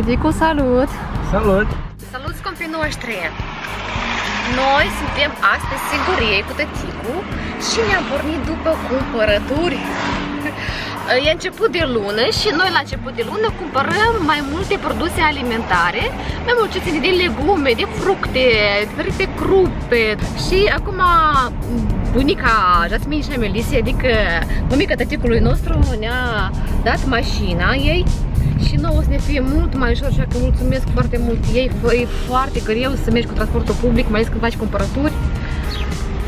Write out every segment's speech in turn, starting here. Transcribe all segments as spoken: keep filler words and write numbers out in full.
Tudicu, salut! Salut! Salut, scumpii noștri! Noi suntem astăzi singuriei cu Tăticu și ne-am pornit după cumpărături. E început de lună și noi la început de lună cumpărăm mai multe produse alimentare, mai multe de legume, de fructe, diferite crupe. Și acum bunica Jasmine și Melissa, adică bunica tăticului nostru, ne-a dat mașina ei și nouă o să ne fie mult mai ușor, așa că mulțumesc foarte mult ei. E foarte greu să mergi cu transportul public, mai ales când faci cumpărături.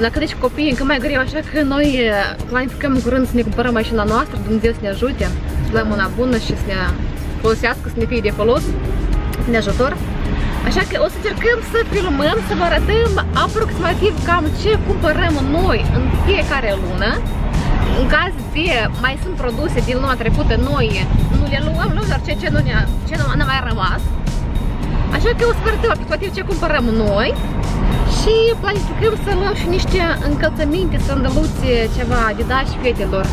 La câte și copii, încă mai greu, așa că noi planificăm în curând să ne cumpărăm mașina noastră, Dumnezeu să ne ajute, să dăm mâna bună și să ne folosească, să ne fie de folos, să ne ajutor. Așa că o să încercăm să filmăm, să vă arătăm aproximativ cam ce cumpărăm noi în fiecare lună. În caz de mai sunt produse din luna trecută, noi nu le luăm, nu, doar ce, ce nu ne-a ce nu mai rămas. Așa că o să vă arătăm aproximativ ce cumpărăm noi. Și planificăm să luăm și niște încălțăminte, sandăluțe, ceva de dat și fetelor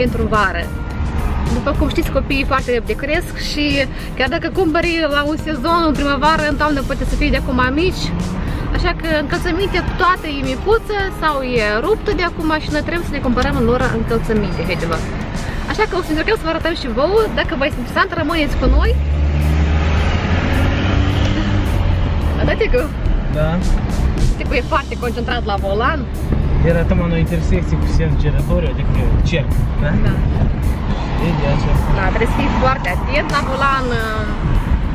pentru vară. După cum știți, copiii foarte repede cresc și chiar dacă cumpări la un sezon, în primăvară, în toamnă, poate să fie de acum mici. Așa că încălțăminte toată e micuță sau e ruptă de acum și noi trebuie să ne cumpărăm lor încălțăminte, fetelor. Așa că o să încercăm să vă arătăm și vouă. Dacă vă este interesant, rămâneți cu noi. Da, Ticu? Da. Ticu e foarte concentrat la volan. Era tocmai la o intersecție cu sens giratoriu, adică cerc, da? Da. Da, trebuie să fii foarte atent la volan.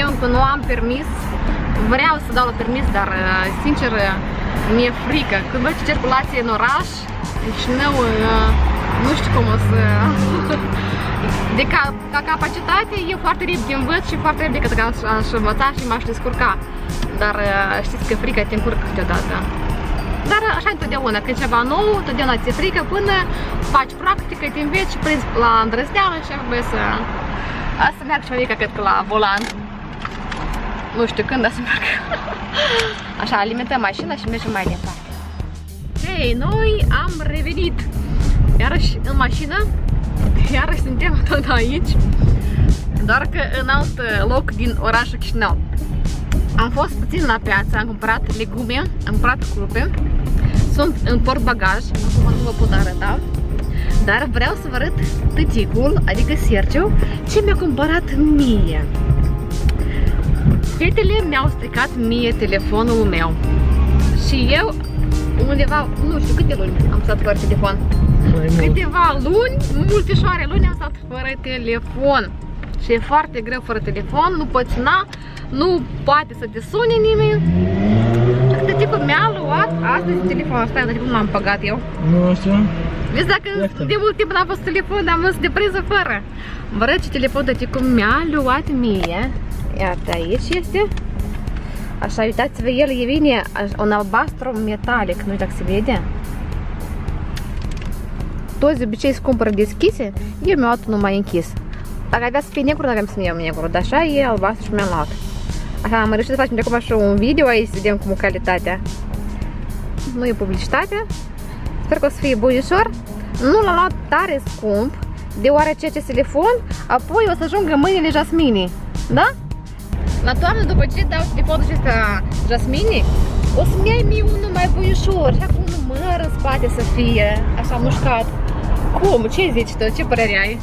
Eu încă nu am permis. Vreau să dau la permis, dar sincer mi-e frică. Când văd circulație în oraș, deci nu, nu știu cum o să... De ca, ca capacitate, eu foarte repede învăț și foarte repede că aș învăța și m-aș descurca. Dar știți că frica te încurcă câteodată. Dar așa întotdeauna, când ceva nou, întotdeauna ți-e frică până faci practică, te înveți și prinzi la îndrăzneală și apoi să... Asta merg și mai mică, cred că la volan. Nu știu când, dar să merg. Așa, alimentăm mașina și mergem mai departe. Hei, noi am revenit. Iarăși în mașină. Iarăși suntem tot aici. Doar că în alt loc din orașul Chișinău. Am fost puțin la piață, am cumpărat legume, am cumpărat crupe. Sunt în portbagaj, acum nu vă pot arăta. Dar vreau să vă arăt tăticul, adică Sergio, ce mi-a cumpărat mie. Fetele mi-au stricat mie telefonul meu. Și eu undeva, nu știu câte luni am stat fără telefon. Câteva luni, multișoare luni am stat fără telefon. Și e foarte greu fără telefon, nu poți na, nu poate să te sune nimeni. Așa că tipul mi-a luat astăzi telefonul. Stai, dar cum l-am păgat eu? Nu știu. Vezi, dacă de mult timp n-am fost telefon, am fost de priză fără. Vă arăt ce telefon tăticul mi-a luat mie. Iată, aici este. Așa, uitați-vă, el e vine un albastru metalic, nu știu dacă se vede. Toți de obicei se cumpără deschise, eu mi-am luat numai închis. Dacă avea să fie negru, n-aveam să-mi iau negru, dar așa e albastru și mi-am luat. Așa, am reușit să facem de acum așa un video aici, să vedem cum e calitatea. Nu e publicitate. Sper că o să fie bunișor. Nu l-am luat tare scump, deoarece acest telefon, apoi o să ajungă în mâinile Jasminei. Da? La toamnă, după ce dau telefonul acesta Jasminei, o să-mi iei mie unul mai buișor, așa cu un număr în spate să fie, așa mușcat. Cum? Ce zici tu? Ce părere ai?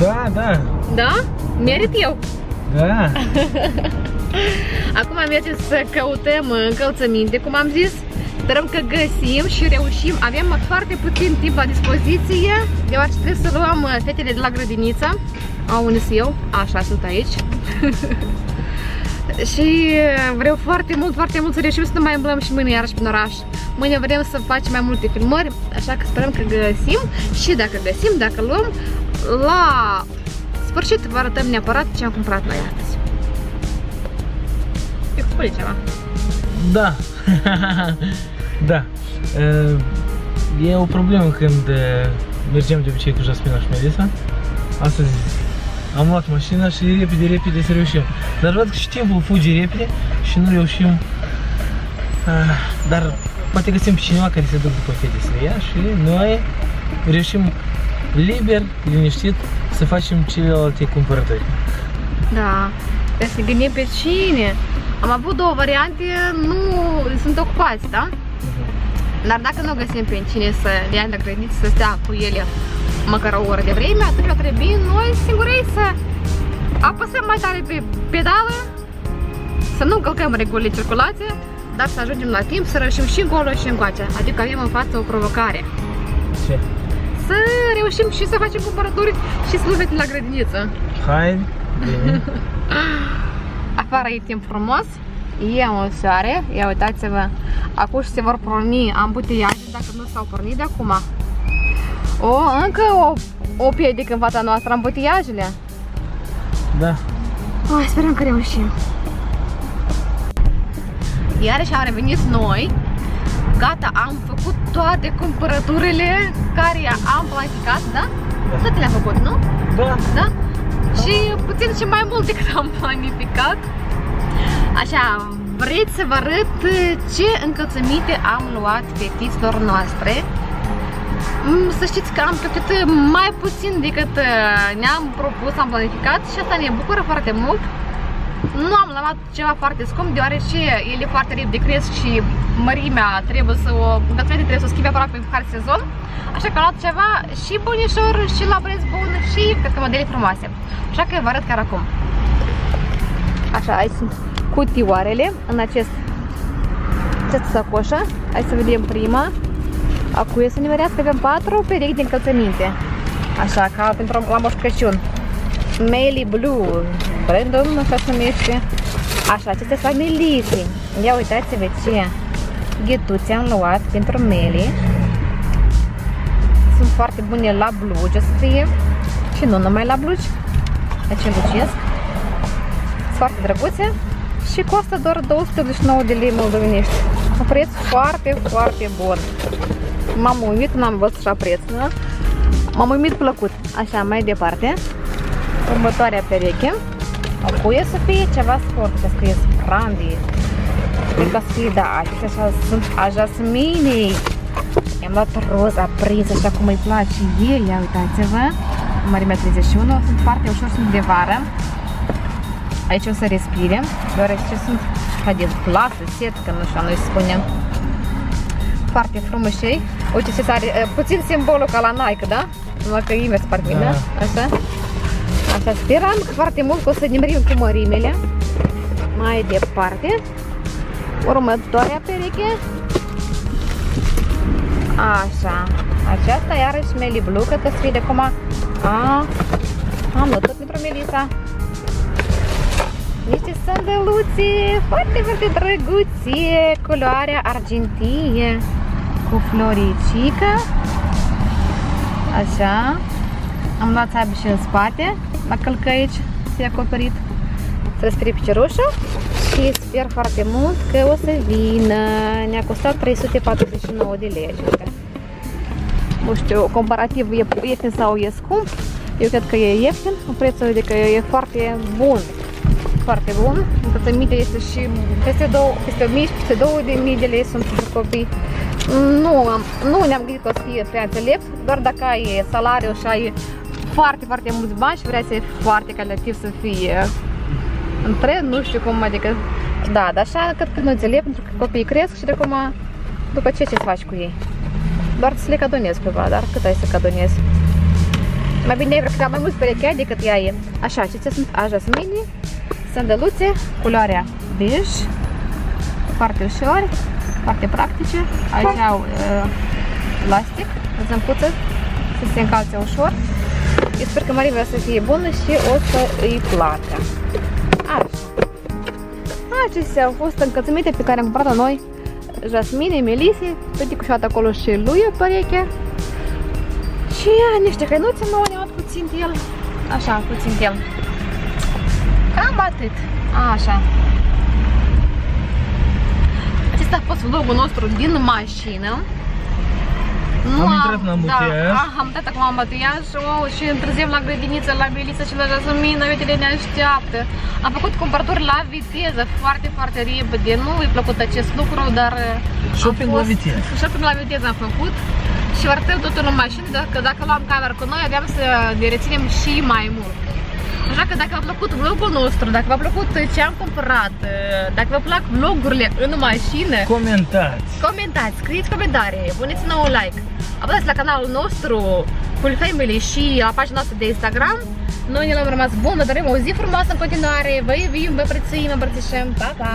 Da, da. Da? Merit eu? Da. Acum mergem să căutăm încălțăminte, cum am zis. Sperăm că găsim și reușim. Avem foarte puțin timp la dispoziție, deoarece trebuie să luăm fetele de la grădiniță. Au, unde sunt eu? Așa, sunt aici. Și vreau foarte mult, foarte mult să reușim să ne mai îmblăm și mâine iarăși prin oraș. Mâine vrem să facem mai multe filmări, așa că sperăm că găsim. Și dacă găsim, dacă luăm, la sfârșit vă arătăm neapărat ce am cumpărat noi astăzi. Eu spune ceva. Da. Da. E o problemă când mergem de obicei cu Jasmina și Melissa. Astăzi am luat mașina și repede, repede să reușim. Dar văd că și timpul fuge repede și nu reușim. Dar poate găsim pe cineva care se duc după fete să le ia și noi reușim liber, liniștit, să facem celelalte cumpărături. Da, Trebuie să gândim pe cine. Am avut două variante, nu sunt ocupați, da? Dar dacă nu găsim pe cine să le ia la grădiniță, să stea cu ele măcar o oră de vreme, atunci trebuie noi singurei să apăsăm mai tare pe pedală, să nu încălcăm regulile circulației, dar să ajungem la timp, să reușim și încolo și încoace. Adică avem în față o provocare. Ce? Să reușim și să facem cumpărături și să nu vedem la grădiniță. Hai, bine. Afară e timp frumos, e o soare, ia uitați-vă, acum se vor porni ambuteiaje, dacă nu s-au pornit de acum. O, încă o, o piedică în fața noastră, ambuteiajele. Da. O, sperăm că reușim. Iarăși am revenit noi. Gata, am făcut toate cumpărăturile care am planificat, da? Da. Toate le-am făcut, nu? Da. Da? Și puțin și mai mult decât am planificat. Așa, vreți să vă arăt ce încălțăminte am luat fetiților noastre. Să știți că am plăcut mai puțin decât ne-am propus, am planificat și asta ne bucură foarte mult. Nu am luat ceva foarte scump, deoarece ele foarte repede cresc și mărimea trebuie să o, trebuie să o schimbe aproape în fiecare sezon. Așa că am luat ceva și bunișor, și la preț bun, și cred că modele frumoase. Așa că vă arăt chiar acum. Așa, aici sunt cutioarele în acest, această sacoșă. Hai să vedem prima. Acum e să ne vedească, avem patru perechi de încălțăminte. Așa, ca pentru la Moș Crăciun. Melly Blue, brandul așa se numește. Așa, acestea sunt Melissa. Ia uitați-vă ce ghetuțe am luat pentru Melly. Sunt foarte bune la blugi, o să fie. Și nu numai la blugi, deci lucesc. Sunt foarte drăguțe și costă doar două sute optzeci și nouă de lei moldovenești. Un preț foarte, foarte bun. M-am uimit, n-am văzut așa preț, nu? M-am uimit plăcut. Așa, mai departe. Următoarea pereche. Acum e să fie ceva scurt, că scrie Sprandi. Cred că scrie, da, acestea așa sunt a Jasminei. I-am luat roz aprins, așa cum îi place ei, ia uitați-vă. Mărimea treizeci și unu, sunt foarte ușor, sunt de vară. Aici o să respire, deoarece sunt, haideți, plasă, setcă, nu știu, noi spunem. Foarte frumușei. Uite ce tare, puțin simbolul ca la Nike, da? Numai că invers parfumă, așa. Așa, speram foarte mult că o să ne mărim cu mărimele. Mai departe. Următoarea pereche. Așa. Aceasta iarăși Melly Blue, cred că scrie de acum. A, am luat tot pentru Melissa. Niște sandaluțe foarte, foarte drăguțe. Culoarea argintie cu floricică. Așa. Am luat țabi și în spate, la călcă aici, se acoperit. Să respire piciorușă și sper foarte mult că o să vină. Ne-a costat trei sute patruzeci și nouă de lei. Nu știu, comparativ e ieftin sau e scump. Eu cred că e ieftin, prețul adică e foarte bun. Foarte bun, încălțăminte este și peste două mii de lei sunt pentru copii. Nu, nu ne-am gândit că o să fie prea înțelept, doar dacă ai salariu și ai foarte, foarte mulți bani și vrea să fie foarte calitativ să fie între, nu știu cum, adică, da, dar așa cred că nu înțeleg, pentru că copiii cresc și de acum, după ce, ce să faci cu ei? Doar să le cadonezi cumva, dar cât ai să cadonezi? Mai bine ai vreo mai mulți perechea decât ea e. Așa, acestea sunt a Jasmine, sandaluțe, culoarea bej, foarte ușor, foarte practice. Aici au uh, plastic, zâmpuță, să se încalțe ușor. Eu sper că mărimea să fie bună și o să îi placă. Așa. Acestea au fost încălțăminte pe care am cumpărat-o noi. Jasmine, Melissa, păticușoată acolo și lui o pereche. Și niște hăinuțe nouă, ne-am luat puțin de el. Așa, puțin de el. Cam atât. Așa. Asta a fost vlogul nostru din mașină. Nu am, am intrat în ambuteiaj. Da, am dat acum ambuteiaj oh, și întârziem la grădiniță, la Melissa și la Jasmine. Uite-le, ne așteaptă. Am făcut cumpărături la viteză, foarte, foarte repede. Nu i-a plăcut acest lucru, dar shopping la viteză. Shopping la viteză am făcut și vă arătăm totul în mașină, că dacă luam camera cu noi, aveam să ne reținem și mai mult. Așa că dacă v-a plăcut vlogul nostru, dacă v-a plăcut ce am cumpărat, dacă vă plac vlogurile în mașină, comentați! Comentați, scrieți comentarii, puneți-ne un like, apăsați la canalul nostru Full Family și la pagina noastră de Instagram. Noi ne-am rămas bună, dorim o zi frumoasă în continuare, vă iubim, vă prețuim, îmbrățișăm, pa, pa!